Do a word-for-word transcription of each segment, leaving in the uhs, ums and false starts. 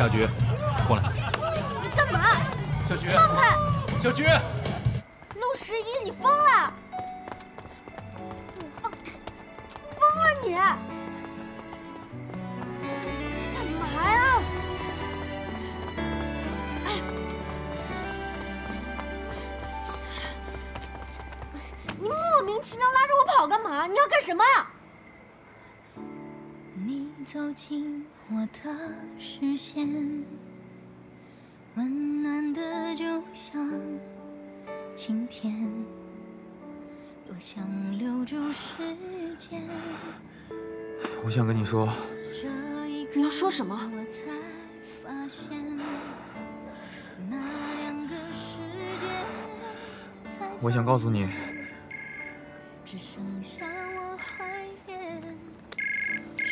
小菊，过来！你干嘛？小菊，放开！小菊，陆十一，你疯了！你放开！疯了你！干嘛呀？你莫名其妙拉着我跑干嘛？你要干什么？ 走进我的视线，温暖的就像晴天。多想留住时间。我想跟你说。你要说什么？我想告诉你。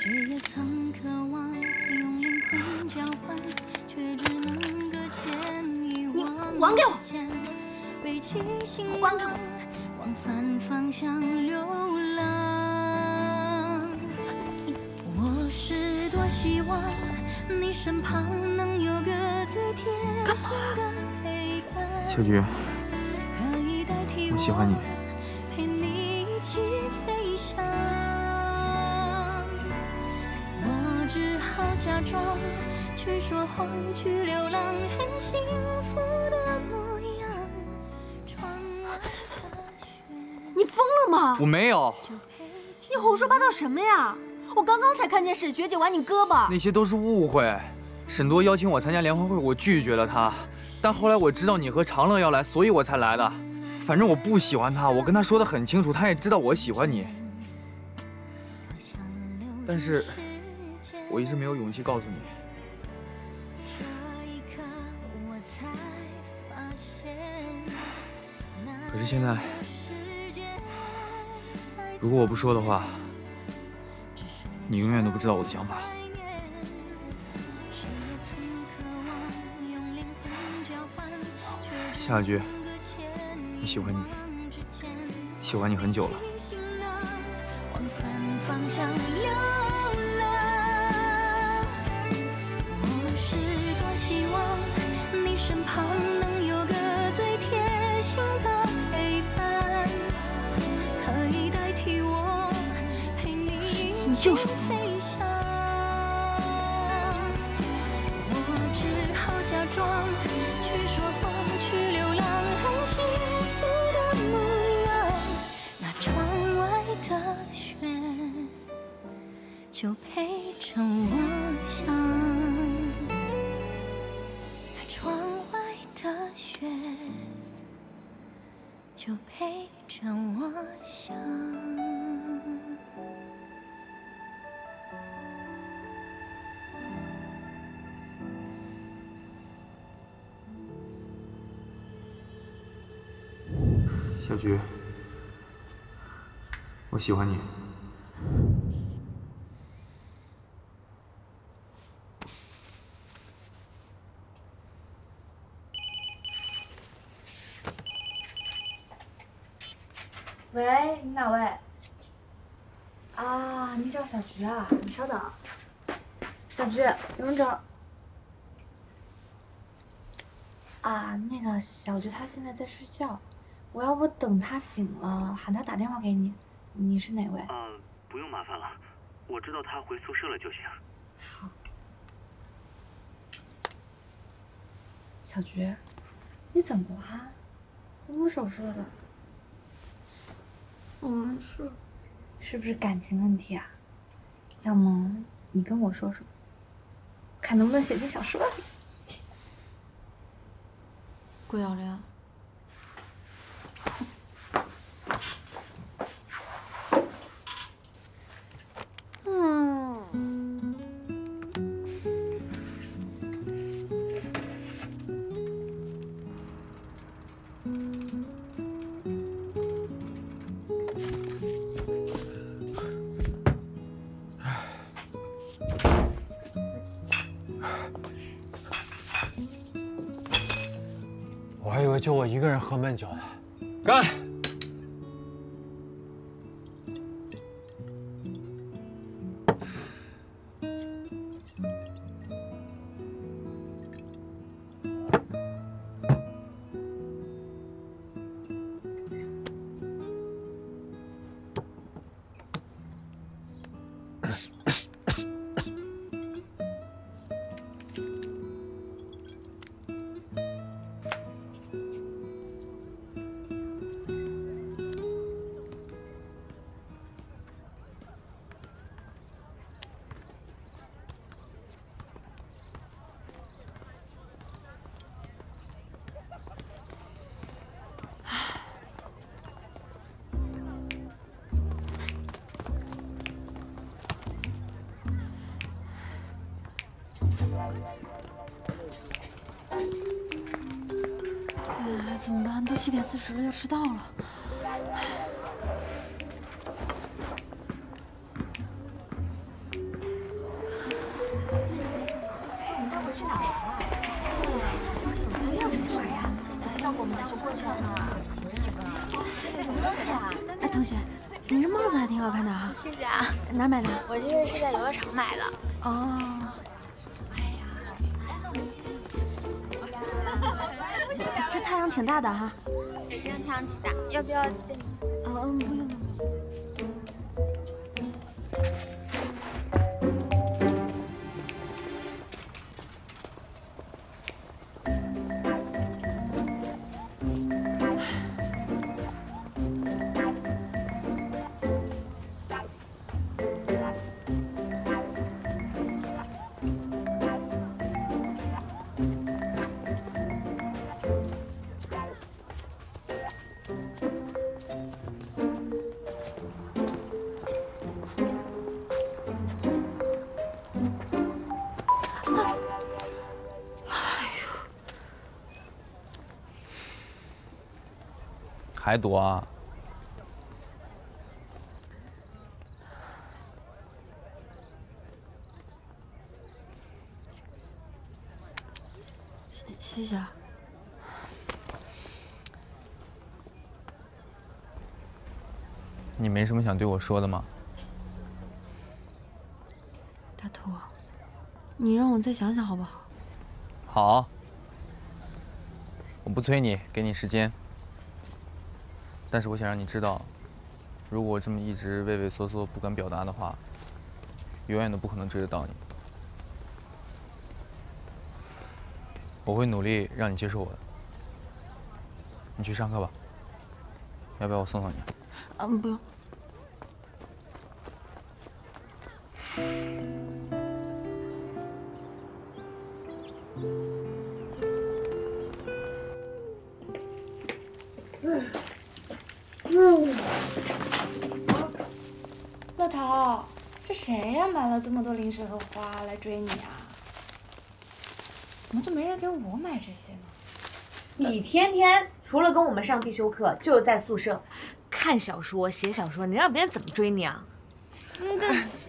谁也曾渴望用灵魂交换，却只能搁浅一往。还给我！还给我！往反方向流浪。我是多希望你身旁能有个最贴心的陪伴。小菊，我喜欢你。陪你一起飞翔。 只好假装去说谎，去流浪，很幸福的模样。你疯了吗？我没有。你胡说八道什么呀？我刚刚才看见沈学姐玩你胳膊。那些都是误会。沈多邀请我参加联欢会，我拒绝了他。但后来我知道你和长乐要来，所以我才来的。反正我不喜欢他，我跟他说的很清楚，他也知道我喜欢你。但是。 我一直没有勇气告诉你。可是现在，如果我不说的话，你永远都不知道我的想法。夏小菊，我喜欢你，喜欢你很久了。 能有个最贴心的陪伴，可以代替我陪你一起飞翔。我只好假装去说谎，去流浪，很幸福的模样。那窗外的雪就陪着我想。 就陪着我想。小菊，我喜欢你。喂，你哪位？啊，你找小菊啊？你稍等，小菊有人找。啊，那个小菊她现在在睡觉，我要不等她醒了喊她打电话给你。你是哪位？嗯，不用麻烦了，我知道她回宿舍了就行。好。小菊，你怎么啦？红木手说的。 我没事，是不是感情问题啊？要么你跟我说说，看能不能写进小说里。顾晓玲，嗯，就我一个人喝闷酒呢，干！哎，怎么办？都七点四十了，要迟到了。哎，你带我去哪玩啊？附近有家料理馆呀，要不我们就过去了呢？哎，什么东西啊？哎，同学。 你这帽子还挺好看的啊！谢谢啊。哪儿买的？我这是在游乐场买的。哦。哎呀，这太阳挺大的哈。北京太阳挺大，要不要借你？啊，嗯，不用不用。 还读啊？谢谢谢。你没什么想对我说的吗？大兔，你让我再想想好不好？好，我不催你，给你时间。 但是我想让你知道，如果我这么一直畏畏缩缩不敢表达的话，永远都不可能追得到你。我会努力让你接受我的。你去上课吧，要不要我送送你？嗯，不用。嗯。 乐桃，这谁呀？买了这么多零食和花来追你啊？怎么就没人给我买这些呢？你天天除了跟我们上必修课，就是在宿舍看小说、写小说，你让别人怎么追你啊？那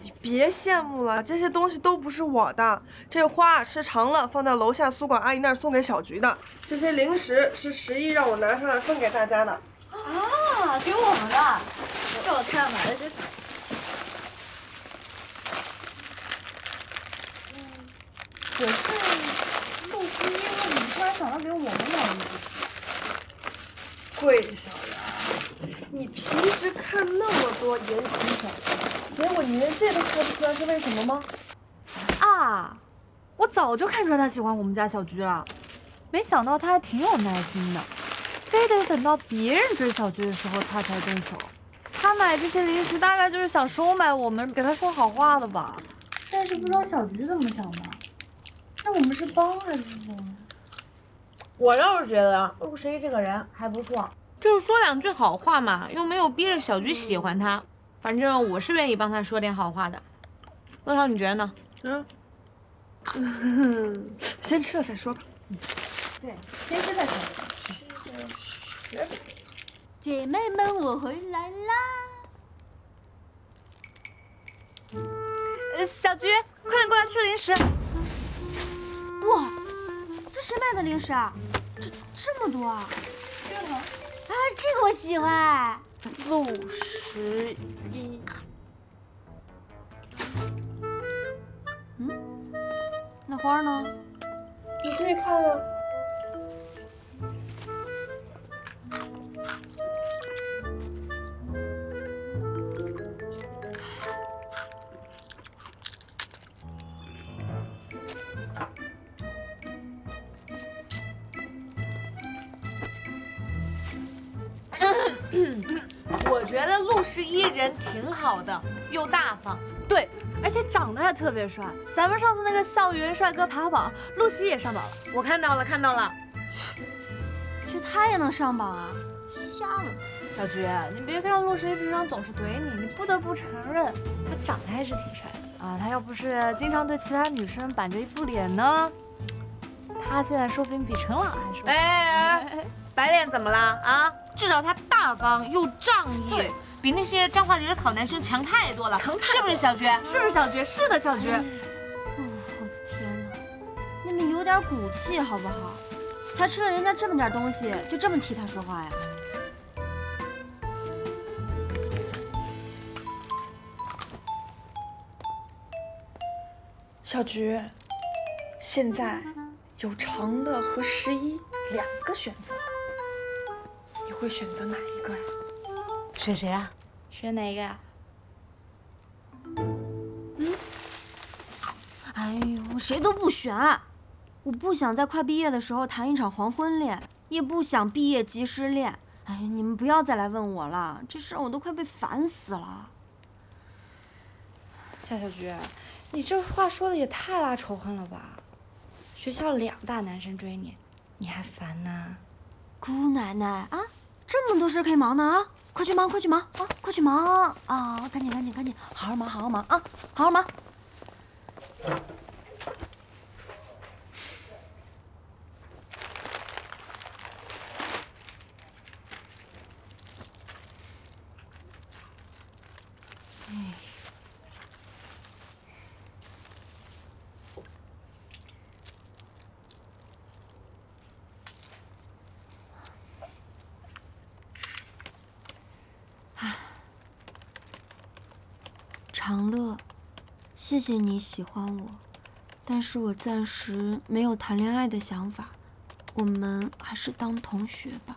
你别羡慕了，这些东西都不是我的。这花是长乐放到楼下宿管阿姨那儿送给小菊的，这些零食是十一让我拿上来分给大家的。 啊，给我们了！给我看吧，这我是露出疑问，你突然想到给我们买礼物，贵小杨，你平时看那么多言情小说，结果你连这都看不出来是为什么吗？啊，我早就看出来他喜欢我们家小菊了，没想到他还挺有耐心的。 非得等到别人追小菊的时候，他才动手。他买这些零食，大概就是想收买我们，给他说好话的吧。但是不知道小菊怎么想的，那我们是帮还是不帮？我倒是觉得陆十一这个人还不错，就是说两句好话嘛，又没有逼着小菊喜欢他。反正我是愿意帮他说点好话的。乐涛，你觉得呢？嗯，先吃了再说吧。嗯，对，先吃再说。 姐妹们，我回来啦！呃，小菊，快点过来吃零食。哇，这谁买的零食啊？这这么多啊！这个，啊，这个我喜欢。陆十一。嗯，那花呢？你自己看啊。 我觉得陆十一人挺好的，又大方，对，而且长得还特别帅。咱们上次那个校园帅哥排行榜，陆十一也上榜了，我看到了，看到了。就他也能上榜啊？瞎了！小菊，你别看陆十一平常总是怼你，你不得不承认他长得还是挺帅的。啊，他要不是经常对其他女生板着一副脸呢，他现在说不定比陈朗还说。哎，白脸怎么了啊？至少他大方又仗义，比那些沾花惹草男生强太多了，强太多了，是不是小菊？是不是小菊？是的，小菊。嗯，我的天哪，你们有点骨气好不好？才吃了人家这么点东西，就这么替他说话呀？ 小菊，现在有长的和十一两个选择，你会选择哪一个呀？选谁啊？选哪一个呀？嗯？哎呦，谁都不选。我不想在快毕业的时候谈一场黄昏恋，也不想毕业即失恋。哎，你们不要再来问我了，这事儿我都快被烦死了。夏小菊。 你这话说的也太拉仇恨了吧！学校两大男神追你，你还烦呢？姑奶奶啊，这么多事可以忙呢啊！快去忙，快去忙啊！快去忙啊！赶紧，赶紧，赶紧，好好忙，好好忙啊！好好忙。哎。 长乐，谢谢你喜欢我，但是我暂时没有谈恋爱的想法，我们还是当同学吧。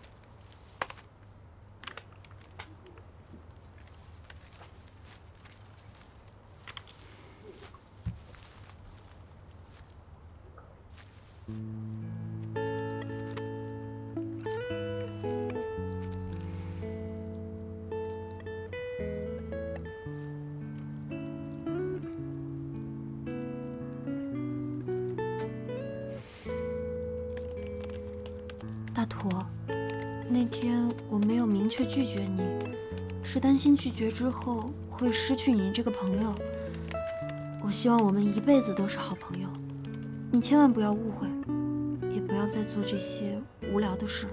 大坨，那天我没有明确拒绝你，是担心拒绝之后会失去你这个朋友。我希望我们一辈子都是好朋友，你千万不要误会，也不要再做这些无聊的事了。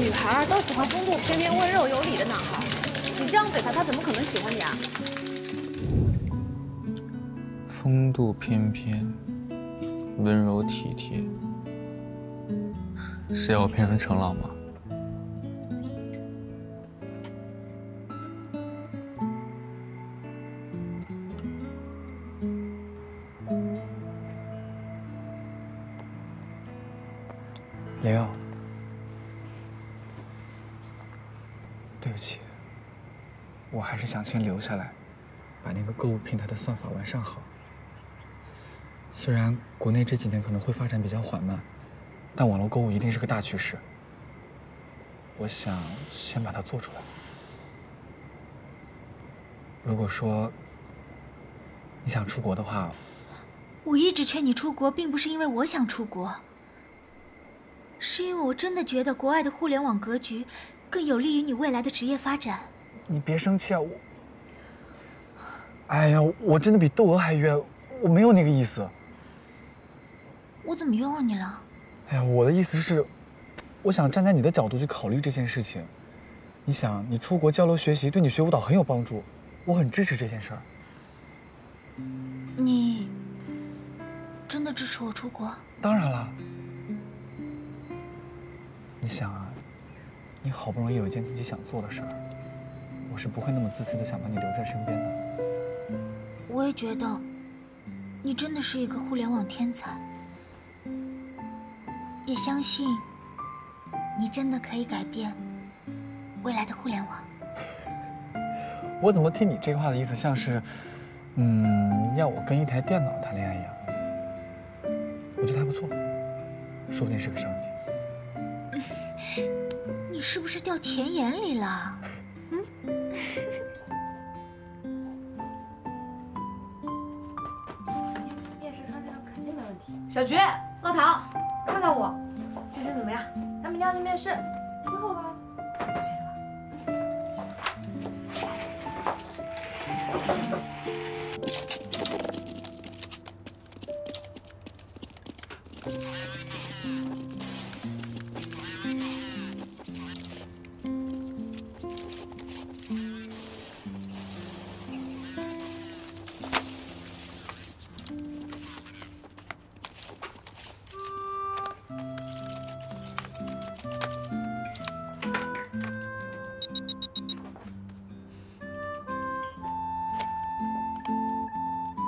女孩都喜欢风度翩翩、温柔有礼的男孩，你这样给他，他怎么可能喜欢你啊？风度翩翩，温柔体贴，是要我变成陈朗吗？ 对不起，我还是想先留下来，把那个购物平台的算法完善好。虽然国内这几年可能会发展比较缓慢，但网络购物一定是个大趋势。我想先把它做出来。如果说你想出国的话，我一直劝你出国，并不是因为我想出国，是因为我真的觉得国外的互联网格局。 更有利于你未来的职业发展。你别生气啊，我……哎呀，我真的比窦娥还冤，我没有那个意思。我怎么冤枉你了？哎呀，我的意思是，我想站在你的角度去考虑这件事情。你想，你出国交流学习对你学舞蹈很有帮助，我很支持这件事儿。你真的支持我出国？当然了。你想啊。 你好不容易有一件自己想做的事儿，我是不会那么自私的想把你留在身边的。我也觉得，你真的是一个互联网天才，也相信你真的可以改变未来的互联网。我怎么听你这话的意思像是，嗯，要我跟一台电脑谈恋爱一样？我觉得还不错，说不定是个商机。你是不是掉钱眼里了？嗯。面试穿这样肯定没问题。小菊，乐桃，看看我，这身怎么样？咱明天要去面试，挺好吧？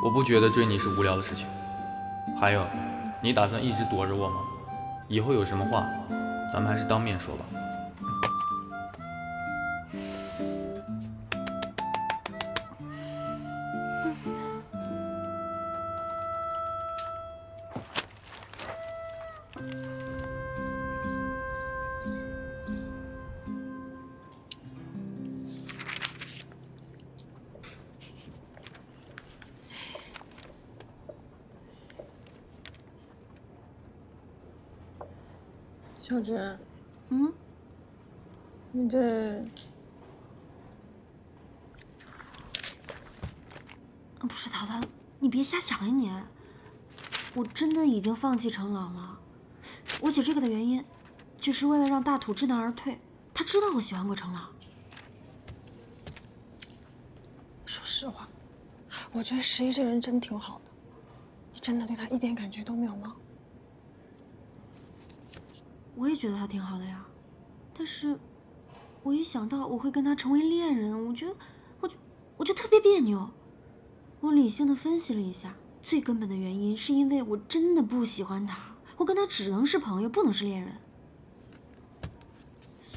我不觉得追你是无聊的事情。还有，你打算一直躲着我吗？以后有什么话，咱们还是当面说吧。小菊，嗯，你这……不是淘淘，你别瞎想呀你！我真的已经放弃程朗了。我写这个的原因，就是为了让大土知难而退。他知道我喜欢过程朗。说实话，我觉得十一这人真挺好的。你真的对他一点感觉都没有吗？ 我也觉得他挺好的呀，但是，我一想到我会跟他成为恋人，我觉得，我就我就特别别扭。我理性的分析了一下，最根本的原因是因为我真的不喜欢他，我跟他只能是朋友，不能是恋人，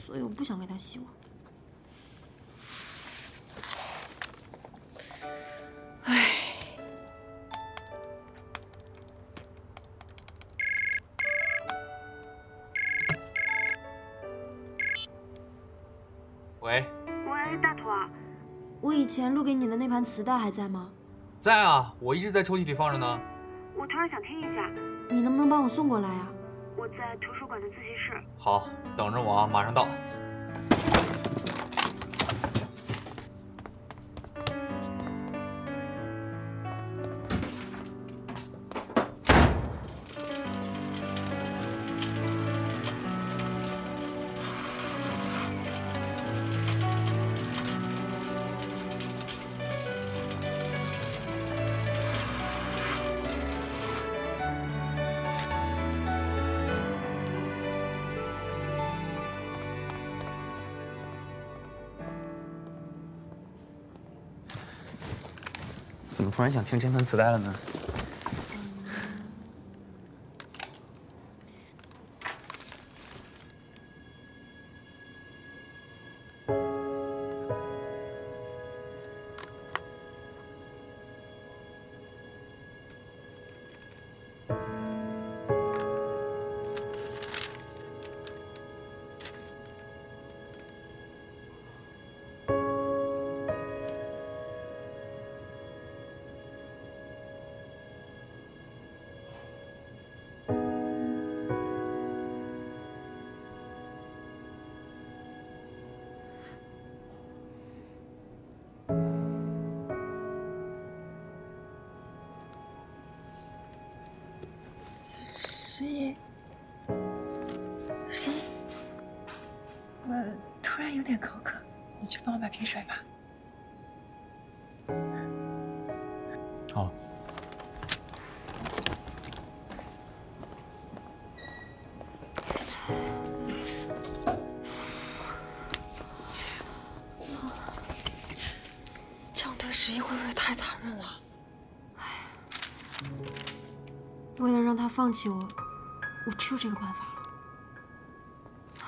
所以我不想给他希望。唉。 喂，喂，大土啊，我以前录给你的那盘磁带还在吗？在啊，我一直在抽屉里放着呢。我突然想听一下，你能不能帮我送过来啊？我在图书馆的自习室。好，等着我啊，马上到。怎么突然想听这盘磁带了呢？十一，十一，我突然有点口渴，你去帮我买瓶水吧。好。这样对十一会不会太残忍了？哎呀，为了让他放弃我。 我只有这个办法了。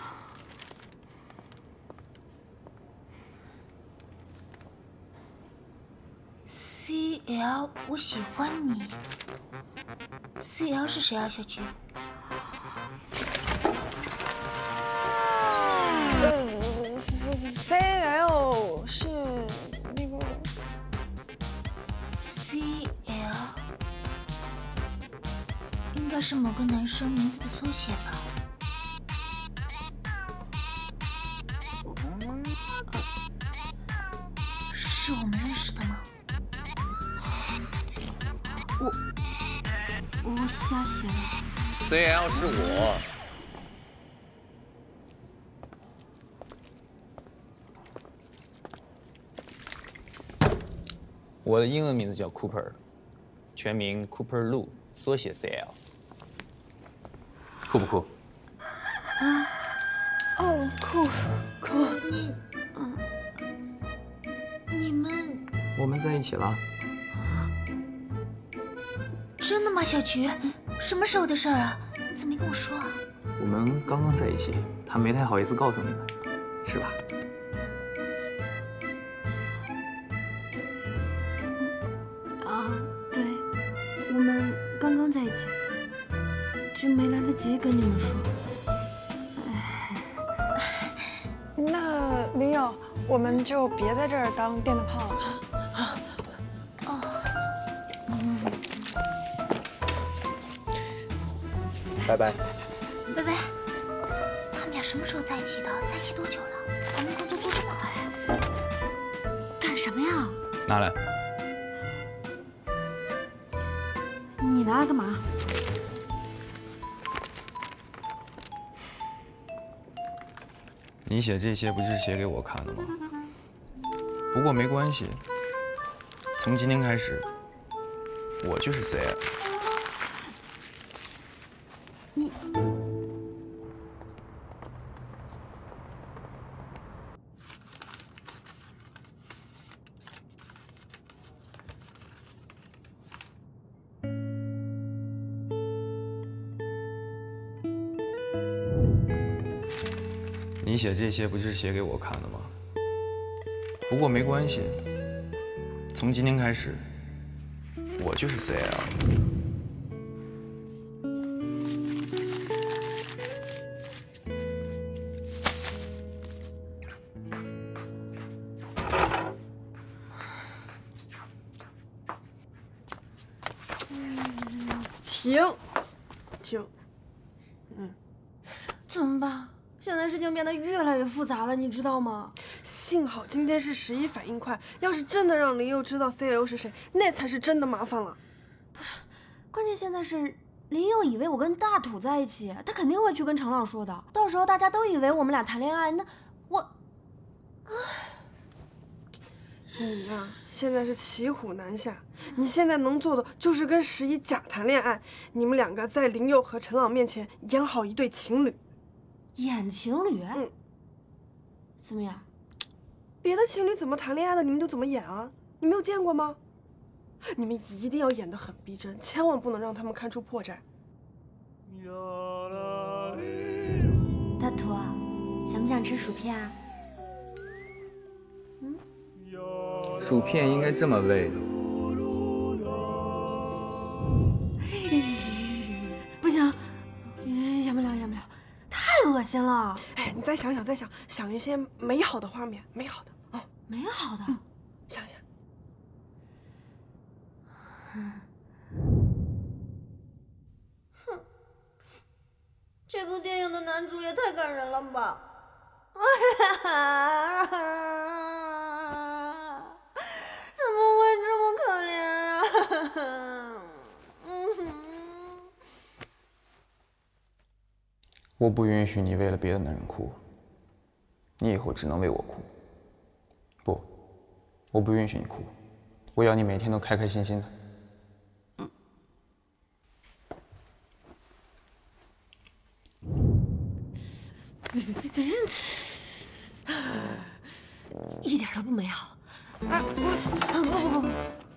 C L， 我喜欢你。C L 是谁啊，小菊？呃 ，C L 是那个 C L， 应该是某个男生名字的缩写吧。 是我们认识的吗？我我瞎写的。C L 是我。我的英文名字叫 Cooper， 全名 Cooper Lu， 缩写 C L。酷不酷？啊？哦，酷酷。你嗯。 我们在一起了，真的吗？小菊，什么时候的事儿啊？你怎么没跟我说啊？我们刚刚在一起，他没太好意思告诉你们，是吧？啊，对，我们刚刚在一起，就没来得及跟你们说。那林友，我们就别在这儿当电灯泡了。 拜拜，拜拜。他们俩什么时候在一起的？在一起多久了？我们工作做这么好呀？干什么呀？拿来。你拿来干嘛？你写这些不是写给我看的吗？不过没关系，从今天开始，我就是 C L。 你你写这些不是写给我看的吗？不过没关系，从今天开始，我就是 C L。 停，停，嗯，怎么办？现在事情变得越来越复杂了，你知道吗？幸好今天是十一反应快，要是真的让林佑知道 C L 是谁，那才是真的麻烦了。不是，关键现在是林佑以为我跟大土在一起，他肯定会去跟程朗说的，到时候大家都以为我们俩谈恋爱，那我，唉。 你呀、啊，现在是骑虎难下。你现在能做的就是跟十一假谈恋爱，你们两个在林佑和陈朗面前演好一对情侣。演情侣？嗯。怎么演？别的情侣怎么谈恋爱的，你们就怎么演啊？你没有见过吗？你们一定要演得很逼真，千万不能让他们看出破绽。大土，想不想吃薯片啊？ 薯片应该这么喂的，不行，演不了，演不了，太恶心了。哎，你再想想，再想想一些美好的画面，美好的啊，美好的，嗯、想一想。哼，这部电影的男主也太感人了吧！我不允许你为了别的男人哭，你以后只能为我哭。不，我不允许你哭，我要你每天都开开心心的。嗯。一点都不美好。啊，不不不不，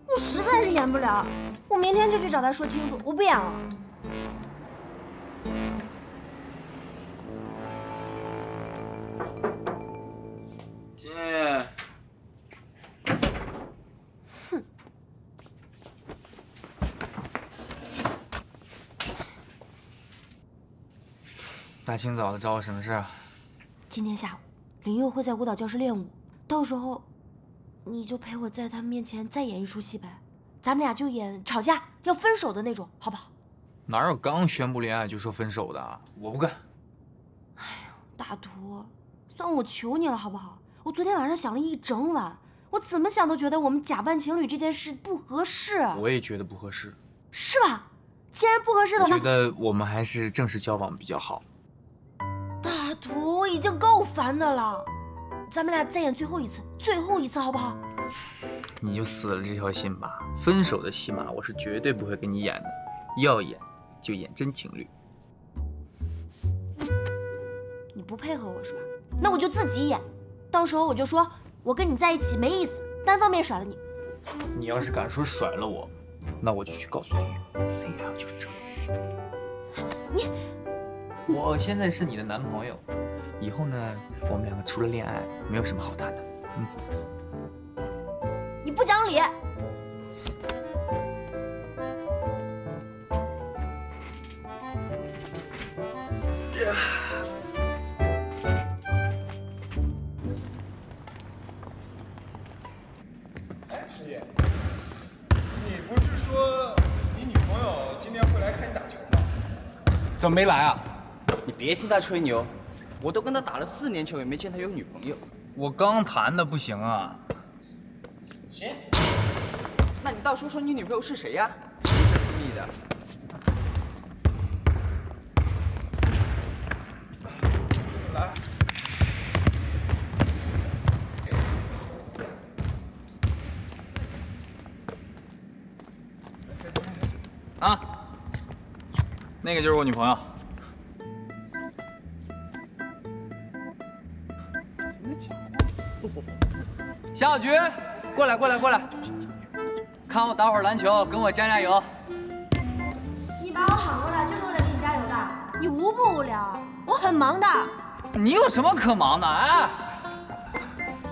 我实在是演不了，我明天就去找他说清楚，我不演了。 姐，哼，大清早的找我什么事啊？今天下午，林佑会在舞蹈教室练舞，到时候你就陪我在他面前再演一出戏呗，咱们俩就演吵架要分手的那种，好不好？哪有刚宣布恋爱就说分手的？我不干。哎呀，大图，算我求你了，好不好？我昨天晚上想了一整晚。 我怎么想都觉得我们假扮情侣这件事不合适。我也觉得不合适，是吧？既然不合适的话，我觉得我们还是正式交往比较好。大图，我已经够烦的了，咱们俩再演最后一次，最后一次好不好？你就死了这条心吧，分手的戏码我是绝对不会跟你演的，要演就演真情侣。你不配合我是吧？那我就自己演，到时候我就说。 我跟你在一起没意思，单方面甩了你。你要是敢说甩了我，那我就去告诉你 ，C L 就是这个。你，我现在是你的男朋友，以后呢，我们两个除了恋爱，没有什么好谈的。嗯。你不讲理。Yeah. 怎么没来啊？你别听他吹牛，我都跟他打了四年球，也没见他有女朋友。我刚谈的，不行啊。行，那你倒说说你女朋友是谁呀？不是故意的。来，啊。 那个就是我女朋友。夏小菊，过来，过来，过来，看我打会儿篮球，跟我加加油。你把我喊过来就是为了给你加油的，你无不无聊？我很忙的。你有什么可忙的？哎，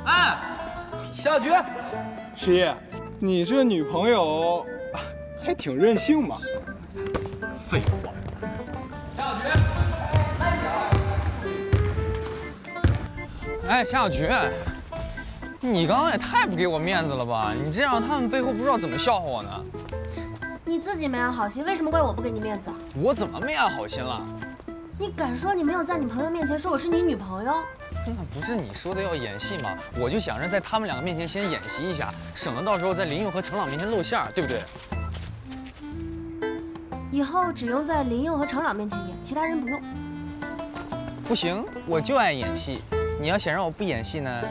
哎，夏小菊，十一，你这女朋友还挺任性嘛。 废话，夏小菊，慢点。哎，夏小菊，你刚刚也太不给我面子了吧？你这样他们背后不知道怎么笑话我呢。你自己没安好心，为什么怪我不给你面子？我怎么没安好心了？你敢说你没有在你朋友面前说我是你女朋友？那不是你说的要演戏吗？我就想着在他们两个面前先演习一下，省得到时候在林佑和程朗面前露馅儿，对不对？ 以后只用在林佑和程朗面前演，其他人不用。不行，我就爱演戏。你要想让我不演戏呢，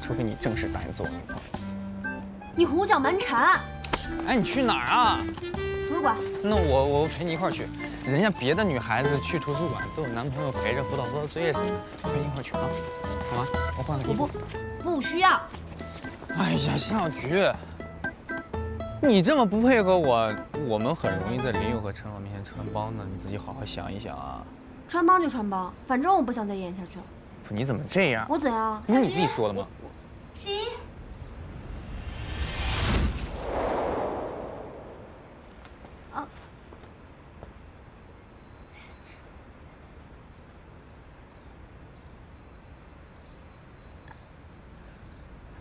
除非你正式答应做我女朋友。你胡搅蛮缠！哎，你去哪儿啊？图书馆。那我我陪你一块儿去。人家别的女孩子去图书馆都有男朋友陪着辅导辅导作业什么的，我陪你一块儿去啊，好吗？我换个衣服。我不，不需要。哎呀，夏小菊。 你这么不配合我，我们很容易在林佑和陈朗面前穿帮的，你自己好好想一想啊！穿帮就穿帮，反正我不想再演下去了。不，你怎么这样？我怎样？不是你自己说的吗？十一，啊，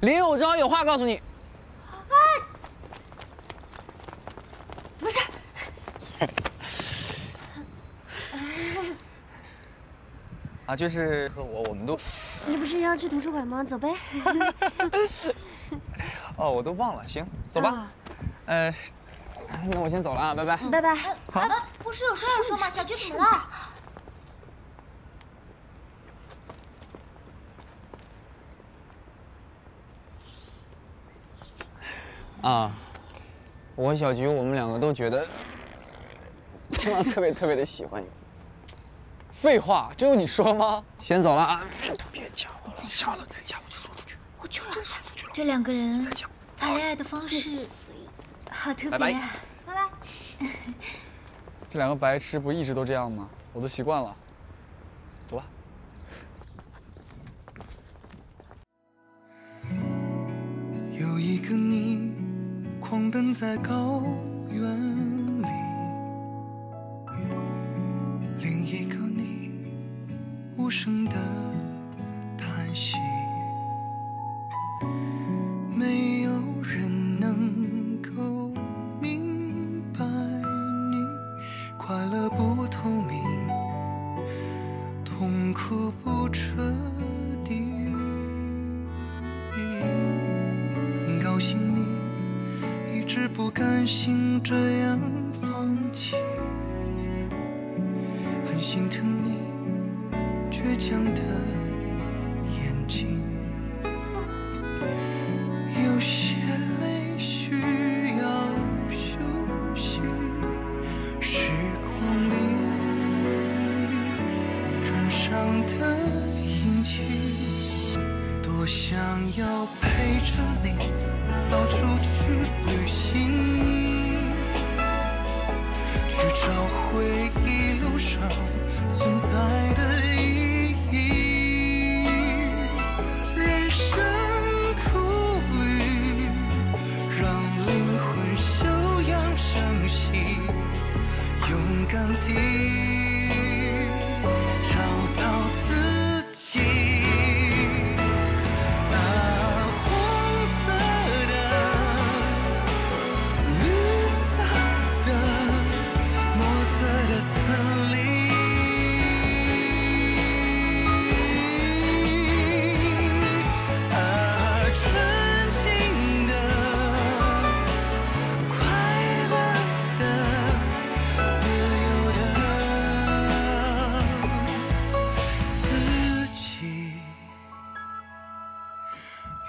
林佑章有话告诉你。 啊，就是和我，我们都。你不是要去图书馆吗？走呗。哦，我都忘了，行，走吧。啊、呃，那我先走了啊，拜拜。拜拜。好、啊。不是有事要说吗？小菊怎么了？啊，我和小菊，我们两个都觉得，程朗特别特别的喜欢你。废话，这有你说吗？先走了啊！别掐我了，掐了再掐我就说出去。我就真说出去了。这两个人谈恋爱的方式好特别啊！拜拜。这两个白痴不一直都这样吗？我都习惯了。走吧。有一个你，狂奔在高原里。 另一个你无声的叹息，没有人能够明白你快乐不透明，痛苦不彻底。高兴你一直不甘心这样放弃，很心疼你。 倔强的眼睛，有些泪需要休息。时光里染上的印记，多想要陪着你到处去旅行，去找回一路上存在的意义。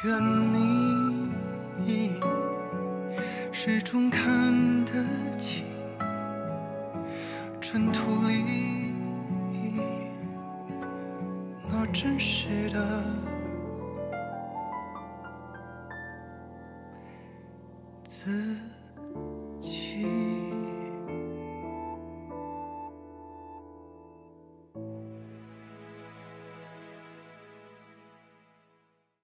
愿你始终看得清尘土里那真实。